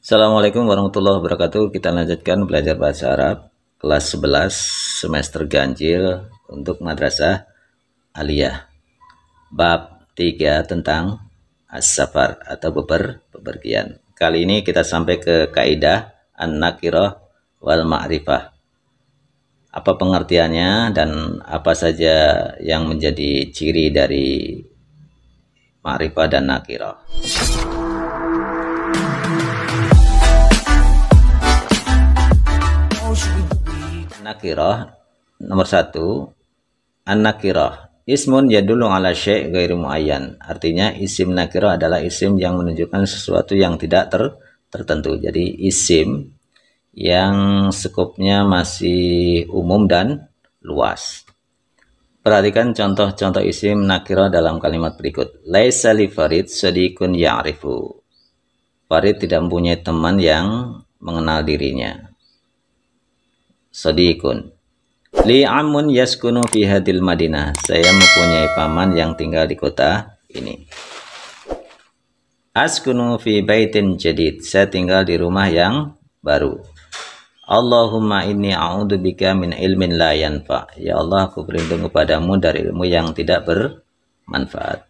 Assalamualaikum warahmatullahi wabarakatuh. Kita lanjutkan belajar bahasa Arab kelas 11 semester ganjil untuk Madrasah Aliyah. Bab 3 tentang As-Safar atau bepergian. Kali ini kita sampai ke kaidah An-Nakiroh Wal-Ma'rifah. Apa pengertiannya dan apa saja yang menjadi ciri dari ma'rifah dan nakiroh. Nakiroh nomor 1, an-nakiroh ismun yadullu ala syai' ghairi muayyan. Artinya isim nakiroh adalah isim yang menunjukkan sesuatu yang tidak tertentu. Jadi isim yang skopnya masih umum dan luas. Perhatikan contoh-contoh isim nakiroh dalam kalimat berikut. Laisa li Farid sadiqun ya'rifu. Farid tidak mempunyai teman yang mengenal dirinya. Sadiqun. Li amun yaskunu fi hadil Madinah. Saya mempunyai paman yang tinggal di kota ini. Askunu fi baitin jadid. Saya tinggal di rumah yang baru. Allahumma inni a'udzubika min ilmin la yanfa. Ya Allah, aku berlindung kepadamu dari ilmu yang tidak bermanfaat.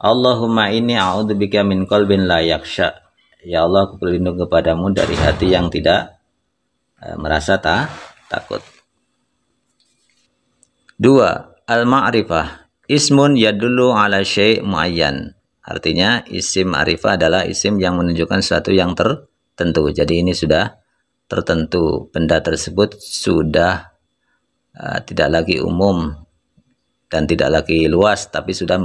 Allahumma inni a'udzubika min qalbin la yakhsha. Ya Allah, aku berlindung kepadamu dari hati yang tidak merasa takut. 2. Al-ma'rifah ismun yadullu ala syai' muayyan. Artinya isim ma'rifah adalah isim yang menunjukkan sesuatu yang tertentu. Jadi ini sudah tertentu, benda tersebut sudah tidak lagi umum dan tidak lagi luas, tapi sudah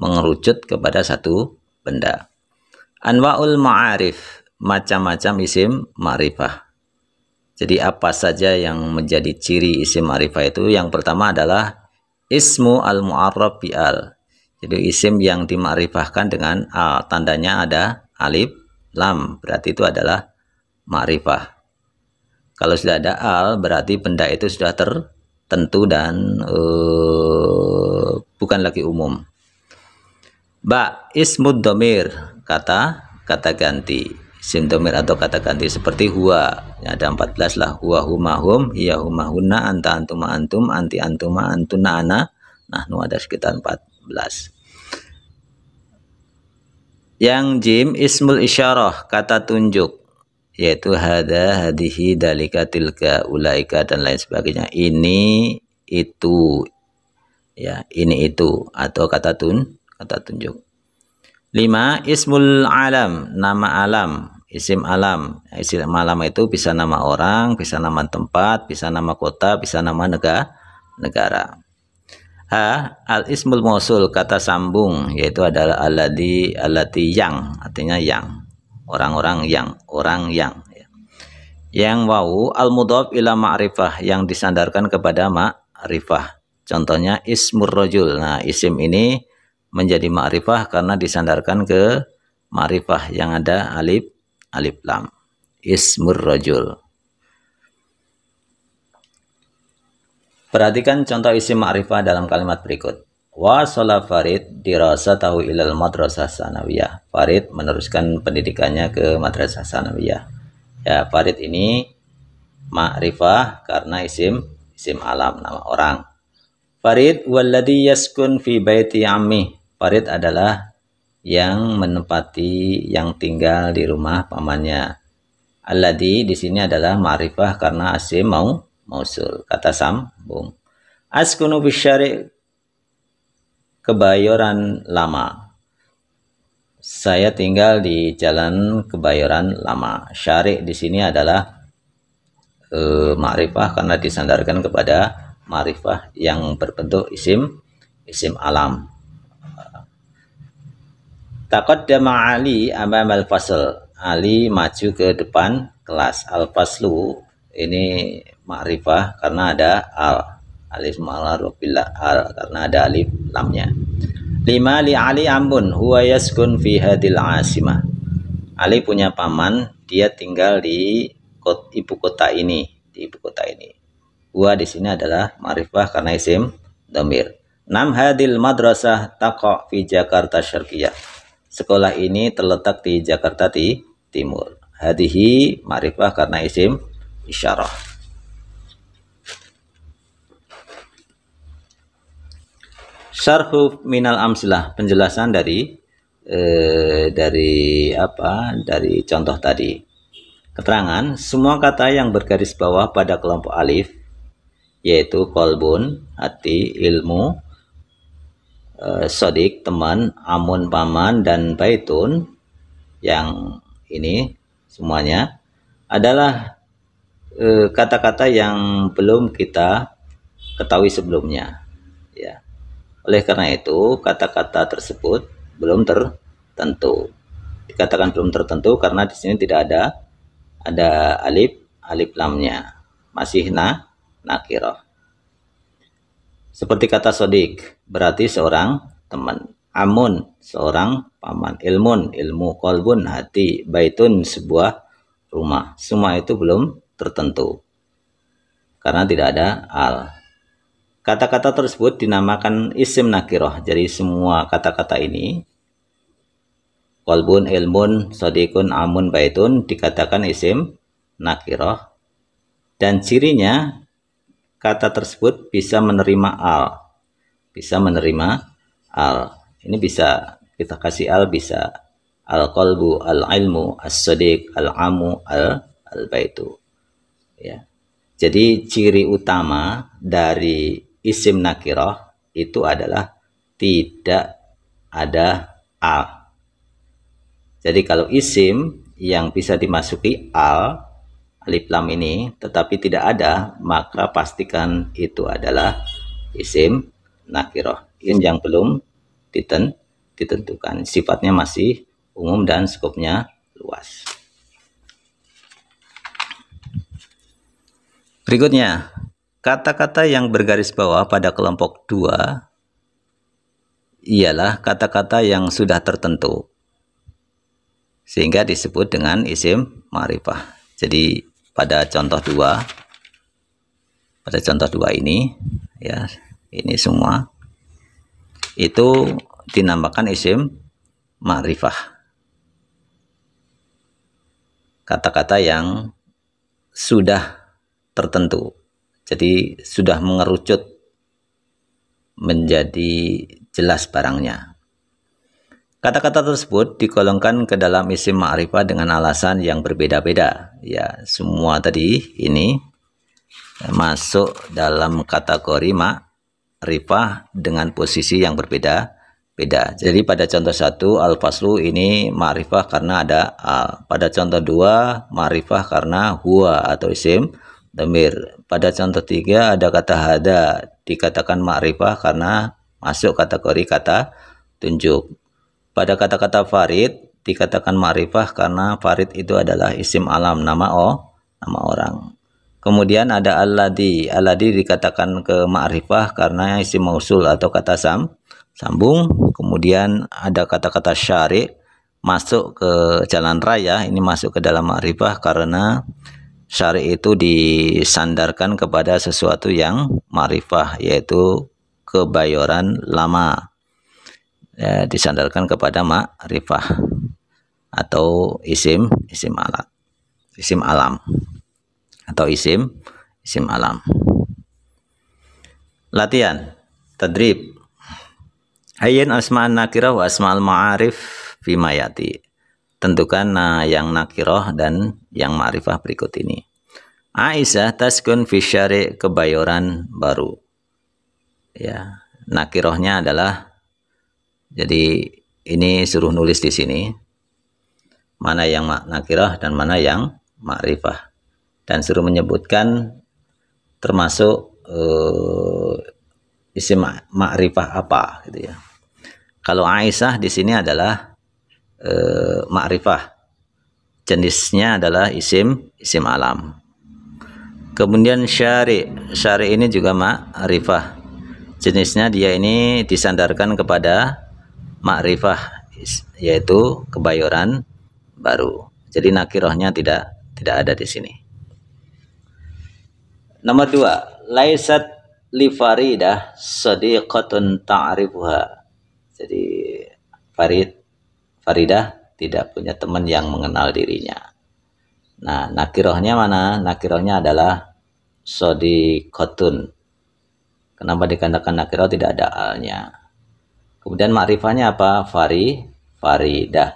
mengerucut kepada satu benda. Anwa'ul ma'arif, macam-macam isim ma'rifah. Jadi apa saja yang menjadi ciri isim ma'rifah itu? Yang pertama adalah ismu al-mu'arrabi al. Jadi isim yang dima'rifahkan dengan al, tandanya ada alif lam, berarti itu adalah ma'rifah. Kalau sudah ada al, berarti benda itu sudah tertentu dan bukan lagi umum. Ba ismud dhomir, kata ganti. Isim dhomir atau kata ganti seperti huwa. Ya, ada 14 lah. Huwa huma hum, hiya huma hunna, anta antuma antum, anti antuma antuna ana. Nah, nu ada sekitar 14. Yang jim ismul isyarah, kata tunjuk, yaitu hada, hadihi, dalika, tilka, ulaika, dan lain sebagainya. Ini, itu, ya, ini, itu, atau kata tunjuk. 5. Ismul alam, nama alam, isim alam. Isim alam itu bisa nama orang, bisa nama tempat, bisa nama kota, bisa nama negara. Ha, al-ismul mausul, kata sambung, yaitu adalah alladhi, allati yang, artinya yang. Orang yang. Yang wau al-mudhaf ila ma'rifah, yang disandarkan kepada ma'rifah. Contohnya ismur rajul. Nah, isim ini menjadi ma'rifah karena disandarkan ke ma'rifah yang ada alif lam. Ismur rajul. Perhatikan contoh isim ma'rifah dalam kalimat berikut. Wasala Farid dirasatahu ilal madrasah sanawiyah. Farid meneruskan pendidikannya ke madrasah sanawiyah. Ya, Farid ini ma'rifah karena isim alam, nama orang. Farid walladhi yaskun fi baiti ammi. Farid adalah yang menempati, yang tinggal di rumah pamannya. Alladhi di sini adalah ma'rifah karena isim mausul, kata sambung. Askunu fi syari', Kebayoran Lama. Saya tinggal di Jalan Kebayoran Lama. Syari' di sini adalah ma'rifah karena disandarkan kepada ma'rifah yang berbentuk isim alam. Taqaddama Ali amam al-fasl. Ali maju ke depan kelas. Al-faslu ini ma'rifah karena ada al. Alif ma'arif billah al karena ada alif lamnya. 5. Li Ali Ambun huwa yaskun fi hadil asimah. Ali punya paman, dia tinggal di ibu kota ini. Huwa di sini adalah ma'rifah karena isim dhamir. 6. Hadil madrasah taqa fi Jakarta Syarqiyah. Sekolah ini terletak di Jakarta Timur. hadihi ma'rifah karena isim isyarah. Syarhu minal amsilah, penjelasan dari contoh tadi. Keterangan, semua kata yang bergaris bawah pada kelompok alif yaitu kolbun, hati, ilmu, sodik, teman, amun, paman, dan baitun, yang ini semuanya adalah kata-kata yang belum kita ketahui sebelumnya, ya. Oleh karena itu kata-kata tersebut belum tertentu. Dikatakan belum tertentu karena di sini tidak ada alif lamnya, masih nakiroh. Seperti kata sodik, berarti seorang teman. Amun, seorang paman. Ilmun, ilmu. Kolbun, hati. Baitun, sebuah rumah. Semua itu belum tertentu karena tidak ada al. Kata-kata tersebut dinamakan isim nakiroh. Jadi semua kata-kata ini, kolbun, ilmun, sodikun, amun, baitun, dikatakan isim nakiroh. Dan cirinya, kata tersebut bisa menerima al, Ini bisa kita kasih al, bisa al-qalbu, al-ilmu, as-sadiq, al-amu, al-baitu. Ya. Jadi ciri utama dari isim nakiroh itu adalah tidak ada al. Jadi kalau isim yang bisa dimasuki al, alif lam ini, tetapi tidak ada, maka pastikan itu adalah isim nakiroh. Isim yang belum ditentukan, sifatnya masih umum dan skopnya luas. Berikutnya, kata-kata yang bergaris bawah pada kelompok 2 ialah kata-kata yang sudah tertentu, sehingga disebut dengan isim ma'rifah. Jadi pada contoh 2 ini, ya, ini semua itu dinamakan isim ma'rifah. Kata-kata yang sudah tertentu, jadi sudah mengerucut menjadi jelas barangnya. Kata-kata tersebut digolongkan ke dalam isim ma'rifah dengan alasan yang berbeda-beda. Ya, semua tadi ini masuk dalam kategori ma'rifah dengan posisi yang berbeda-beda. Jadi pada contoh 1 al-faslu ini ma'rifah karena ada al. Pada contoh 2 ma'rifah karena huwa atau isim dhomir. Pada contoh 3 ada kata hada, dikatakan ma'rifah karena masuk kategori kata tunjuk. Pada kata-kata farid dikatakan ma'rifah karena farid itu adalah isim alam, nama orang. Kemudian ada alladhi. Alladhi dikatakan ke ma'rifah karena isim mausul atau kata sambung. Kemudian ada kata-kata syari, masuk ke jalan raya, ini masuk ke dalam ma'rifah karena syari itu disandarkan kepada sesuatu yang ma'rifah, yaitu kebayoran lama. Ya, disandarkan kepada ma'rifah atau isim alam. Latihan tadrib. Hayyin asma'an nakirah wa asma'al ma'arif fima yati. Tentukan yang nakiroh dan yang ma'rifah berikut ini. Aisyah taskun fi syari' kebayoran baru. Ya, nakirohnya adalah, jadi ini suruh nulis di sini mana yang nakirah dan mana yang ma'rifah, dan suruh menyebutkan termasuk isim ma'rifah apa, gitu ya. Kalau Aisyah di sini adalah ma'rifah, jenisnya adalah isim alam. Kemudian syari ini juga ma'rifah, jenisnya dia ini disandarkan kepada ma'rifah, yaitu kebayoran baru. Jadi nakirohnya tidak ada di sini. Nomor 2, laisat li faridah shadiqatun ta'rifuha. Jadi faridah tidak punya teman yang mengenal dirinya. Nah, nakirohnya mana? Nakirohnya adalah sodikotun. Kenapa dikatakan nakiroh tidak ada alnya? Kemudian ma'rifahnya apa? Faridah.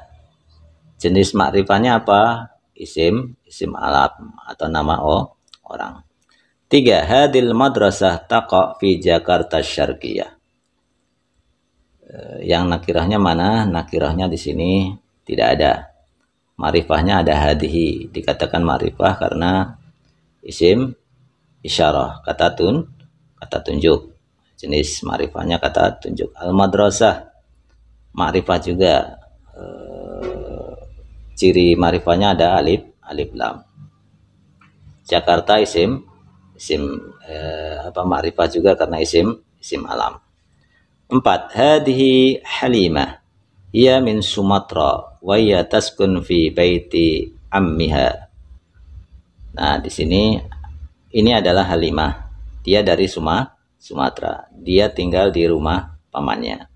Jenis ma'rifahnya apa? Isim alam atau nama orang. 3. Hadil madrasah taqa fi Jakarta Syarqiyah. Yang nakirahnya mana? Nakirahnya di sini tidak ada. Ma'rifahnya ada hadhihi. Dikatakan ma'rifah karena isim isyarah, kata tunjuk. Jenis ma'rifahnya kata tunjuk. Al-madrasah ma'rifah juga. Ciri ma'rifahnya ada alif lam. Jakarta isim ma'rifah juga karena isim alam. 4. Hadhihi Halimah, ia min Sumatra wa ia taskun fi baiti ammiha. Nah, di sini ini adalah Halimah. Dia dari Sumatera. Dia tinggal di rumah pamannya.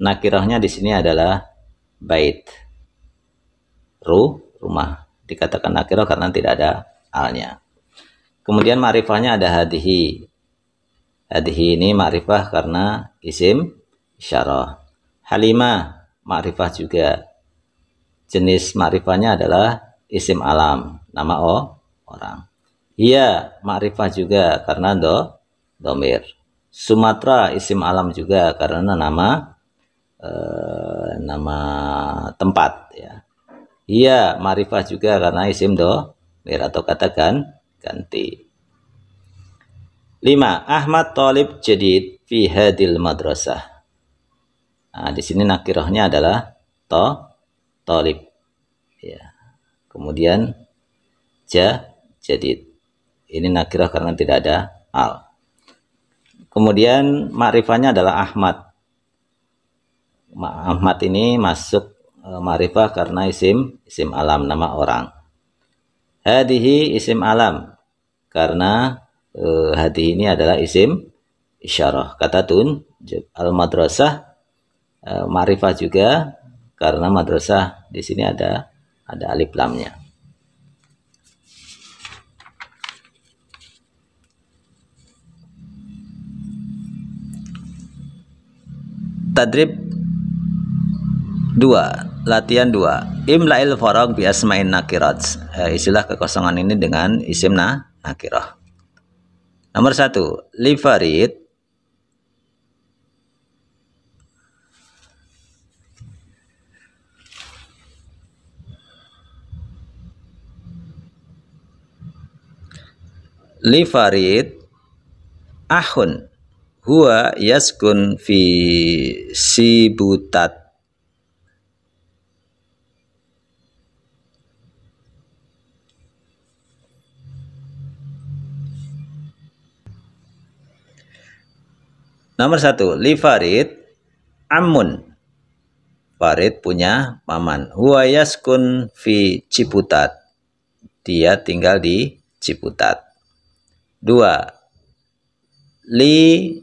Nakirahnya di sini adalah bait. Rumah. Dikatakan nakirah karena tidak ada alnya. Kemudian ma'rifahnya ada hadhihi. Hadhihi ini ma'rifah karena isim isyarah. Halimah ma'rifah juga. Jenis ma'rifahnya adalah isim alam, nama orang. Iya ma'rifah juga karena dhomir. Sumatera isim alam juga karena nama tempat ya. Iya ma'rifah juga karena isim dhomir atau katakan ganti. 5. Ahmad Talib Jadid fi hadil madrasah. Nah, di sini nakirahnya adalah Talib. Ya. Kemudian Jadid. Ini nakirah karena tidak ada al. Kemudian ma'rifahnya adalah Ahmad. Ahmad ini masuk ma'rifah karena isim alam, nama orang. Hadihi isim alam karena hadhihi ini adalah isim isyarah, kata tunjuk. Al-madrasah ma'rifah juga karena madrasah di sini ada alif lamnya. 'Tadrib 2, latihan 2. Imla'il faragh bi asma'in nakirat. Isilah kekosongan ini dengan isim nakirah. Nomor 1, Li Farid ahun huwa yaskun fi sibutat. Nomor 1, li Farid ammun. Farid punya paman. Huwa yaskun fi Ciputat. Dia tinggal di Ciputat. 2. Li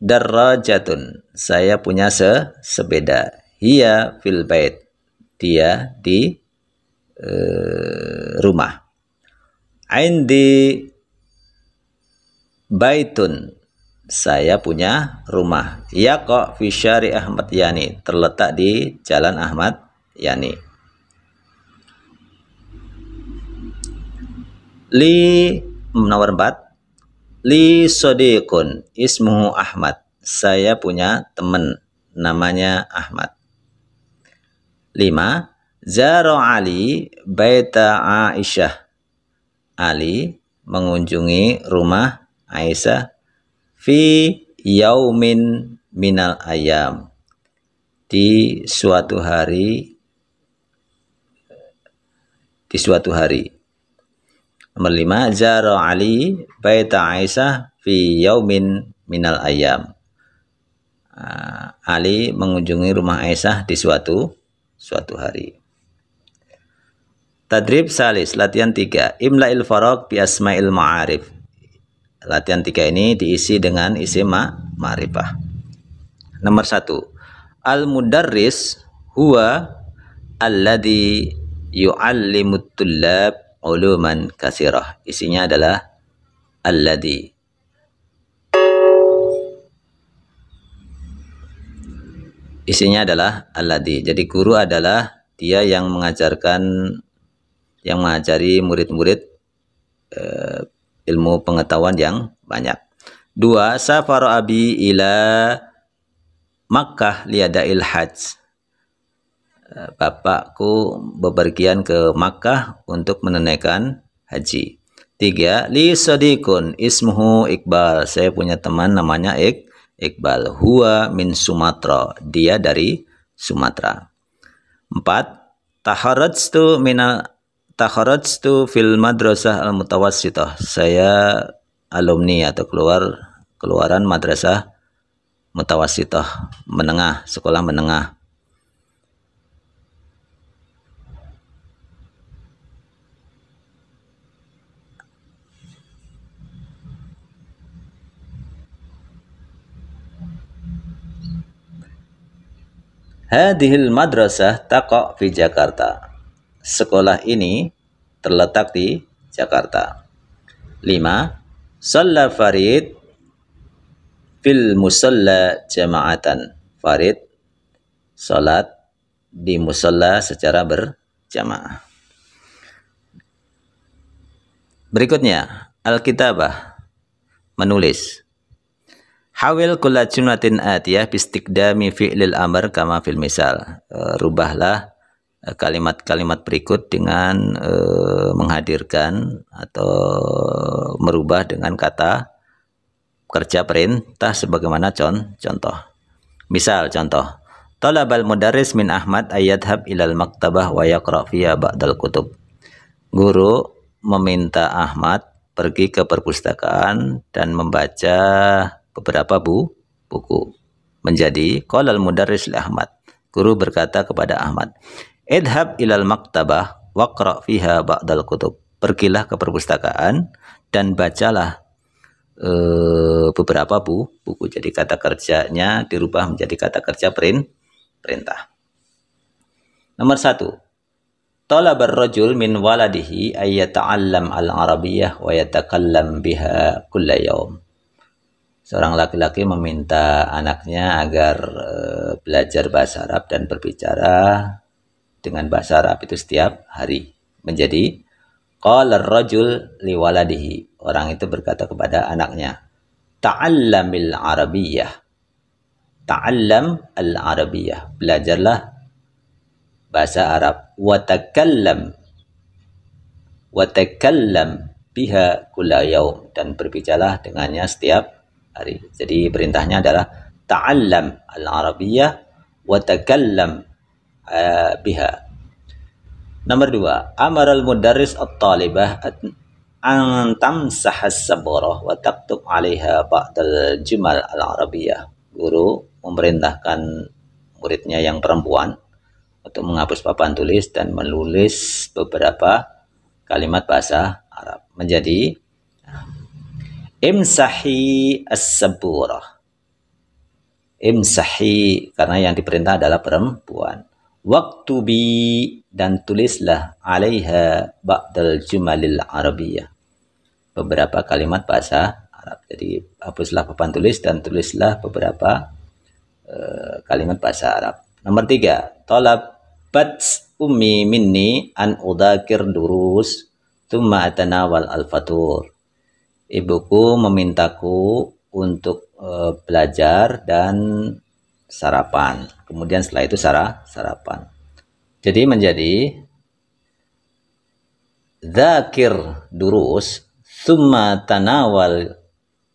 darrajatun. Saya punya sepeda. Hiya fil bait. Dia di rumah. Indi baitun. Saya punya rumah. Ya kok fi syari Ahmad Yani, terletak di Jalan Ahmad Yani. Nomor 4. Li sodiqun ismuhu Ahmad. Saya punya teman namanya Ahmad. 5. Zaro Ali baita Aisyah. Ali mengunjungi rumah Aisyah. Fi yaumin minal ayam. Di suatu hari. Nomor 5. Zara Ali baita Aisyah fi yaumin minal ayam. Ali mengunjungi rumah Aisyah di suatu hari. 'Tadrib salis, latihan 3. Imla'il faragh bi asma'il ma'arif. Latihan 3 ini diisi dengan isim ma'rifah. Nomor 1. Al-mudarris huwa alladhi yu'allimut tullab uluman katsirah. Isinya adalah alladhi. Isinya adalah alladhi. Jadi guru adalah dia yang mengajarkan, yang mengajari murid-murid ilmu pengetahuan yang banyak. 2. Safaru abi ila Makkah liada'il hajj. Bapakku bepergian ke Makkah untuk menunaikan haji. 3. Li sadiqun ismuhu Iqbal. Saya punya teman namanya Iqbal. Huwa min Sumatra. Dia dari Sumatera. 4. Taharajtu minal takharajtu fil madrasah al-mutawassithah. Saya alumni atau keluaran madrasah mutawassithah, menengah, sekolah menengah. 'Hadhil madrasah taqa' fi Jakarta. Sekolah ini terletak di Jakarta. 5. Shalla Farid fil musalla jama'atan. Farid salat di musalla secara berjamaah. Berikutnya Al-Kitabah, menulis. Hawil kulla jumlatin atiyah bistikdami fi'lil amr kama fil misal. Rubahlah kalimat-kalimat berikut dengan menghadirkan atau merubah dengan kata kerja perintah sebagaimana contoh. Misal contoh. Talabal mudarris min Ahmad ayyadhab ilal maktabah wa yaqra fiha ba'dal kutub. Guru meminta Ahmad pergi ke perpustakaan dan membaca beberapa buku. Menjadi qalal mudarris li Ahmad. Guru berkata kepada Ahmad, idhab ilal maktabah waqra fiha ba'dal kutub. Pergilah ke perpustakaan dan bacalah beberapa buku. Jadi kata kerjanya dirubah menjadi kata kerja perintah. Nomor 1. Talabar rajul min waladihi ay yata'allam al-arabiyyah wa yatakallam biha kulla yawm. Seorang laki-laki meminta anaknya agar belajar bahasa Arab dan berbicara dengan bahasa Arab itu setiap hari. Menjadi qala ar-rajul liwaladihi. Orang itu berkata kepada anaknya, ta'allamil arabiyyah. Ta'allam al-arabiyyah. Belajarlah bahasa Arab. Wa takallam biha kulla yaum. Dan berbicaralah dengannya setiap hari. Jadi perintahnya adalah ta'allam al-arabiyyah wa takallam biha. Nomor 2. Amaral mudarris at-talibah an tamsah as-sabrah wa taktub 'alaiha ba'dal jumal al-arabiyyah. Guru memerintahkan muridnya yang perempuan untuk menghapus papan tulis dan menulis beberapa kalimat bahasa Arab. Menjadi imsahi as-saburah. Imsahi, karena yang diperintah adalah perempuan. Waktubi, dan tulislah 'alaiha ba'dal jumalil arabiyyah. Beberapa kalimat bahasa Arab. Jadi hapuslah papan tulis dan tulislah beberapa kalimat bahasa Arab. Nomor 3. Talabat ummi minni an udhakir durus thumma atanawal al-fatur. Ibuku memintaku untuk belajar dan sarapan. Kemudian setelah itu sarapan. Jadi menjadi dzakir durus tsumma tanawal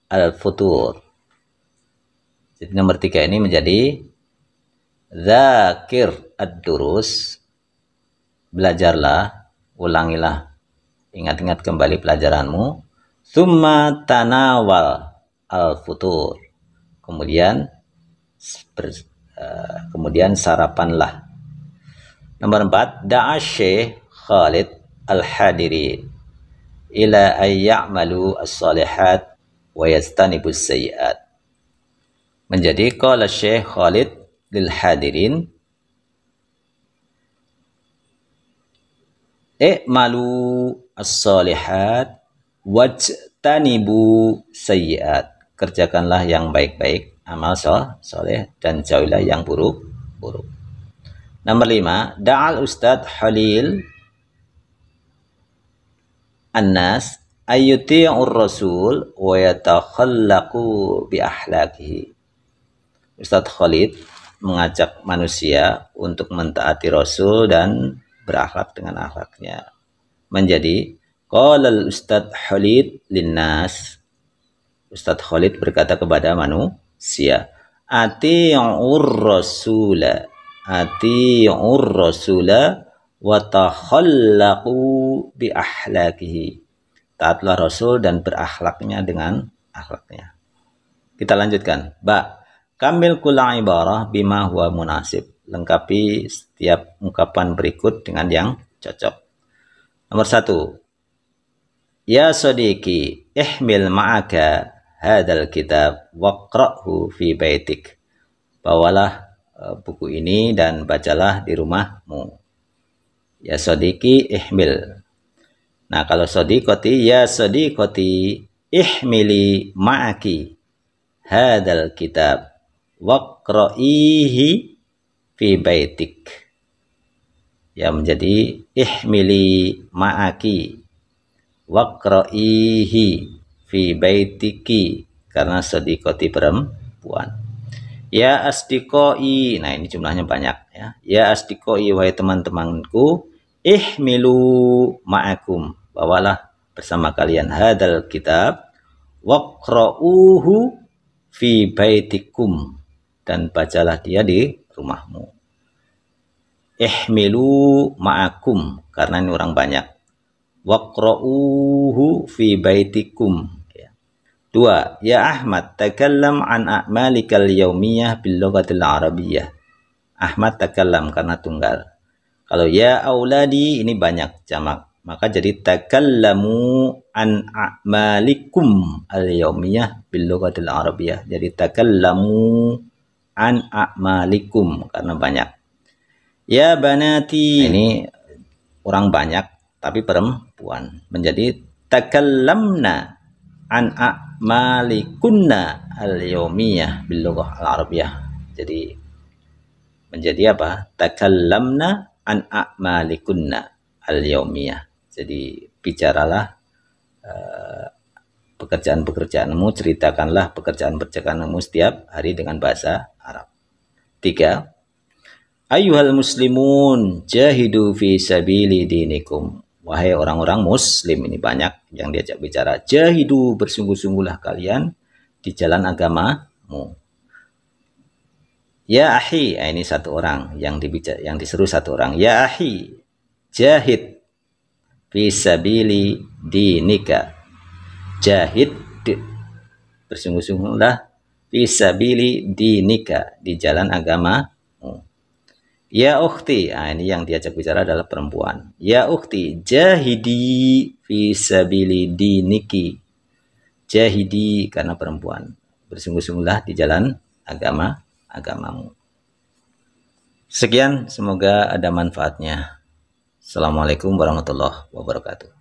al-futur. Jadi nomor 3 ini menjadi dzakir ad-durus. Belajarlah, ulangilah, ingat-ingat kembali pelajaranmu. Tsumma tanawal al-futur. Kemudian sarapanlah. Nomor 4. Da'a Syekh Khalid al-Hadiri ila ay ya'malu as-salihat wa yastanibus sayyi'at. Menjadi qala Syekh Khalid lil hadirin I'malu as-solihat wajtanibu sayyiat. Kerjakanlah yang baik-baik, amal soleh, dan jauhilah yang buruk-buruk. Nomor 5, da'al Ustadz Halil Anas ayyuti'ur Rasul wa yatakhallaqu bi ahlakihi. Ustadz Khalid mengajak manusia untuk mentaati Rasul dan berakhlak dengan akhlaknya. Menjadi qala al-Ustadz Halid linnas. Ustadz Khalid berkata kepada manusia, ati'ur rasula wa takhallaqu bi ahlakihi. Taatlah Rasul dan berakhlaknya dengan akhlaknya. Kita lanjutkan. Ba, kamilul qala ibarah bima huwa munasib. Lengkapi setiap ungkapan berikut dengan yang cocok. Nomor 1. Ya sodiki, ihmil ma'aka hadal kitab waqra'hu fi baitik. Bawalah buku ini dan bacalah di rumahmu. Ya sodiki, ihmil. Nah, kalau sodikoti, ya sodikoti, ihmili ma'aki hadal kitab waqra'ihi fi baitik. Ya, menjadi ihmili ma'aki waqra'ihi fi baitiki, karena sodikoti perempuan. Ya asdiqoi, nah ini jumlahnya banyak ya. Ya asdiqoi, wahai teman-temanku, ihmilu ma'akum, bawalah bersama kalian hadal kitab waqra'uhu fi baitikum, dan bacalah dia di rumahmu. Ihmilu ma'akum, karena ini orang banyak. Waqra'uhu fi baitikum. 2. Ya Ahmad, takallam an a'malikal yaumiyah bil lughatil arabiyyah. Ahmad takallam, karena tunggal. Kalau ya auladi ini banyak jamak, maka jadi takallamu an a'malikum al-yaumiyah bil lughatil arabiyyah. Jadi takallamu an a'malikum karena banyak. Ya banati, nah, ini orang banyak tapi perempuan, menjadi takallamna an a'malikunna al-yaumiyah bil lughatil arabiyyah. Jadi menjadi apa? Takallamna an a'malikunna al-yaumiyah. Jadi bicaralah pekerjaan-pekerjaanmu, ceritakanlah pekerjaan-pekerjaanmu setiap hari dengan bahasa Arab. 3. Ayyuhal muslimun jahidu fi sabili dinikum. Wahai orang-orang muslim, ini banyak yang diajak bicara. Jahidu, bersungguh-sungguhlah kalian di jalan agamamu. Ya ahi, ini satu orang yang diseru satu orang. Ya ahi, jahid fisabili dinika. Jahid, bersungguh-sungguhlah fisabili dinika, di jalan agama. Ya ukhti, ini yang diajak bicara adalah perempuan. Ya ukhti, jahidi fisabili diniki. Jahidi, karena perempuan, bersungguh-sungguhlah di jalan agamamu. Sekian, semoga ada manfaatnya. Assalamualaikum warahmatullahi wabarakatuh.